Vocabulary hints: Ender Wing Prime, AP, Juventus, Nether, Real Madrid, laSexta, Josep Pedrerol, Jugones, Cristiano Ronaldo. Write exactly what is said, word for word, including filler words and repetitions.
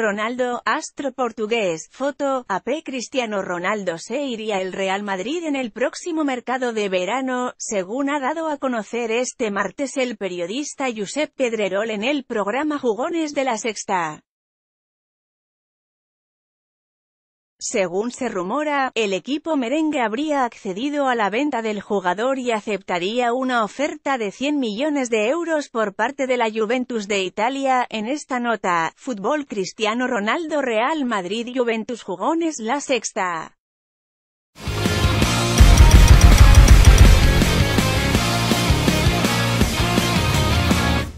Ronaldo, astro portugués, foto, A P. Cristiano Ronaldo se iría al Real Madrid en el próximo mercado de verano, según ha dado a conocer este martes el periodista Josep Pedrerol en el programa Jugones de La Sexta. Según se rumora, el equipo merengue habría accedido a la venta del jugador y aceptaría una oferta de cien millones de euros por parte de la Juventus de Italia. En esta nota, Fútbol Cristiano Ronaldo Real Madrid Juventus Jugones La Sexta.